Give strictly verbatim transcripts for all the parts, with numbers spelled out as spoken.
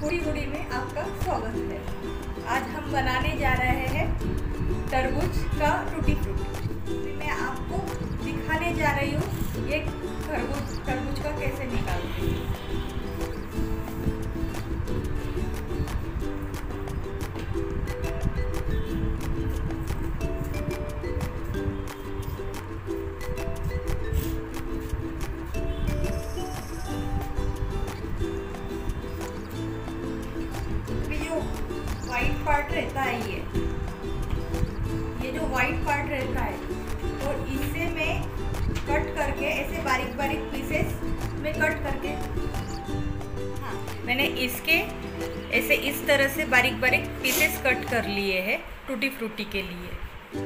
Foodie woody में आपका स्वागत है। आज हम बनाने जा रहे हैं तरबूज का टूटी फ्रूटी। मैं आपको दिखाने जा रही हूँ ये खरबूज तरबूज का कैसे निकालते पार्ट रहता है। ये ये जो वाइट पार्ट रहता है तो इसे मैं कट करके ऐसे बारीक बारीक पीसेस में कट करके, हाँ मैंने इसके ऐसे इस तरह से बारीक बारीक पीसेस कट कर लिए हैं टूटी फ्रूटी के लिए।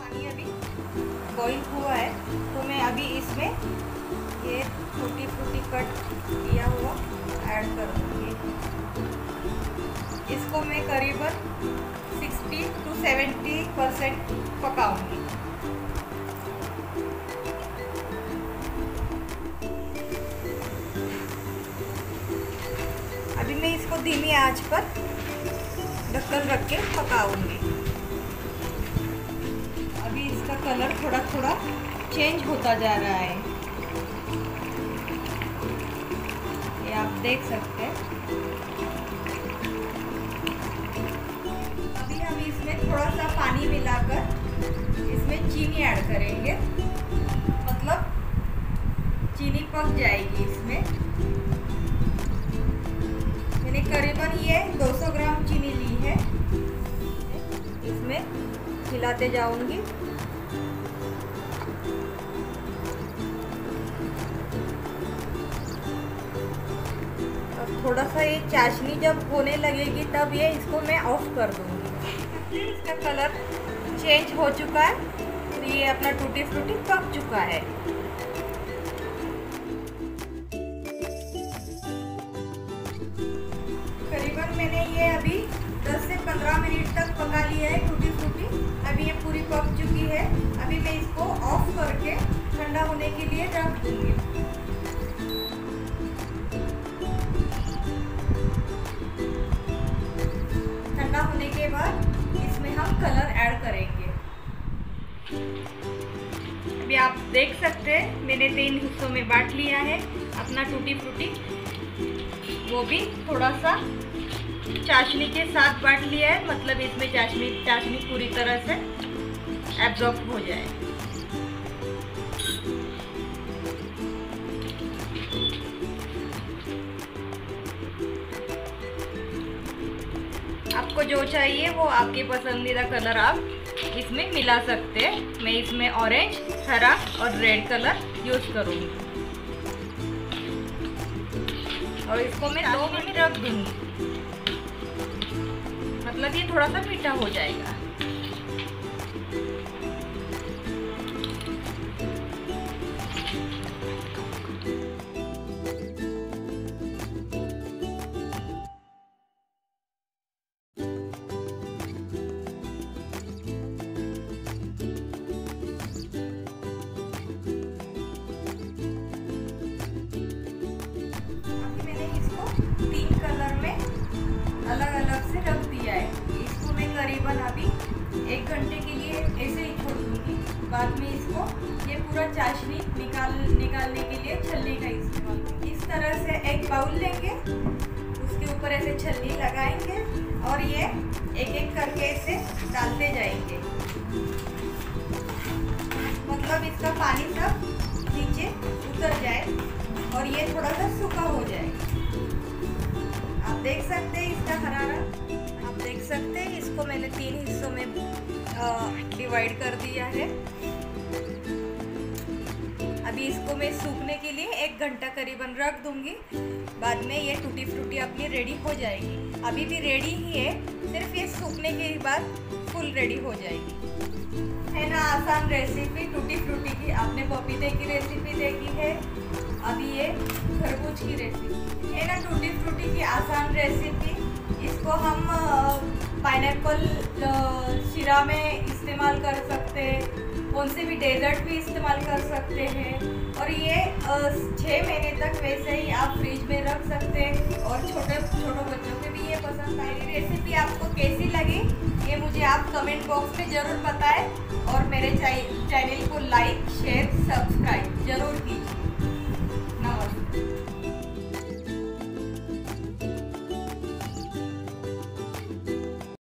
पानी अभी बॉईल हुआ है तो मैं अभी इसमें ये टूटी फ्रूटी कट किया हुआ ऐड कर दूँगी। इसको मैं करीबन सिक्सटी टू सेवेंटी परसेंट पकाऊँगी। अभी मैं इसको धीमी आंच पर ढक्कन रख के पकाऊँगी। अभी इसका कलर थोड़ा थोड़ा चेंज होता जा रहा है, आप देख सकते हैं। अभी हम इसमें थोड़ा सा पानी मिलाकर इसमें चीनी ऐड करेंगे, मतलब चीनी पक जाएगी इसमें। मैंने करीबन ये दो सौ ग्राम चीनी ली है। इसमें मिलाते जाऊंगी। थोड़ा सा ये चाशनी जब होने लगेगी तब ये इसको मैं ऑफ कर दूँगी। इसका कलर चेंज हो चुका है तो ये अपना टूटी फ्रूटी पक चुका है। करीबन मैंने ये अभी दस से पंद्रह मिनट तक पका लिया है टूटी फ्रूटी। अभी ये पूरी पक चुकी है। अभी मैं इसको ऑफ करके ठंडा होने के लिए रख दूँगी। होने के बाद इसमें हम कलर ऐड करेंगे। अभी आप देख सकते हैं मैंने तीन हिस्सों में बांट लिया है अपना टूटी फ्रूटी, वो भी थोड़ा सा चाशनी के साथ बांट लिया है, मतलब इसमें चाशनी चाशनी पूरी तरह से एब्जॉर्ब हो जाए। आपको जो चाहिए वो आपके पसंदीदा कलर आप इसमें मिला सकते हैं। मैं इसमें ऑरेंज, हरा और रेड कलर यूज़ करूँगी और इसको मैं दो मिनट रख दूँगी, मतलब ये थोड़ा सा मीठा हो जाएगा। करीबन अभी एक घंटे के लिए ऐसे ही छोड़ दूँगी। बाद में इसको ये पूरा चाशनी निकाल निकालने के लिए छलनी का इस्तेमाल करेंगे। इस तरह से एक बाउल लेंगे, उसके ऊपर ऐसे छलनी लगाएंगे और ये एक एक करके ऐसे डालते जाएंगे, मतलब इसका पानी सब नीचे उतर जाए और ये थोड़ा सा सूखा हो जाए। आप देख सकते हैं इसका हरारा सकते हैं। इसको मैंने तीन हिस्सों में डिवाइड कर दिया है। अभी इसको मैं सूखने के लिए एक घंटा करीबन रख दूंगी। बाद में ये टूटी फ्रूटी अपनी रेडी हो जाएगी। अभी भी रेडी ही है, सिर्फ ये सूखने के बाद फुल रेडी हो जाएगी। है ना आसान रेसिपी टूटी फ्रूटी की। आपने पपीते की रेसिपी देखी है, अभी ये खरबूज की रेसिपी है ना टूटी फ्रूटी की आसान रेसिपी। इसको हम पाइनएप्पल शीरा में इस्तेमाल कर सकते हैं, कौन से भी डेजर्ट भी इस्तेमाल कर सकते हैं। और ये छः महीने तक वैसे ही आप फ्रिज में रख सकते हैं और छोटे छोटे बच्चों को भी ये पसंद आएगी। रेसिपी आपको कैसी लगी ये मुझे आप कमेंट बॉक्स में ज़रूर बताएं और मेरे चैनल को लाइक शेयर सब्सक्राइब ज़रूर कीजिए।